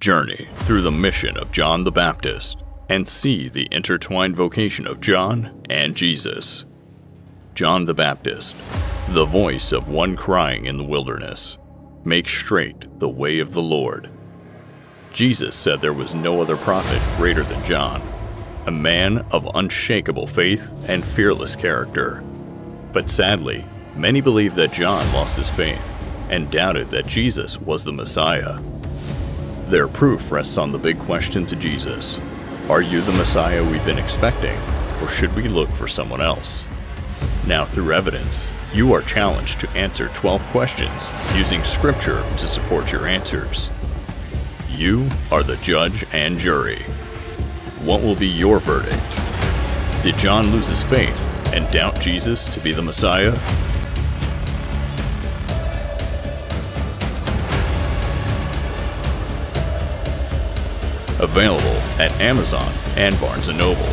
Journey through the mission of John the Baptist and see the intertwined vocation of John and Jesus. John the Baptist, the voice of one crying in the wilderness, "Make straight the way of the Lord." Jesus said there was no other prophet greater than John, a man of unshakable faith and fearless character. But sadly, many believed that John lost his faith and doubted that Jesus was the Messiah. Their proof rests on the big question to Jesus: are you the Messiah we've been expecting, or should we look for someone else? Now, through evidence, you are challenged to answer 12 questions using Scripture to support your answers. You are the judge and jury. What will be your verdict? Did John lose his faith and doubt Jesus to be the Messiah? Available at Amazon and Barnes & Noble.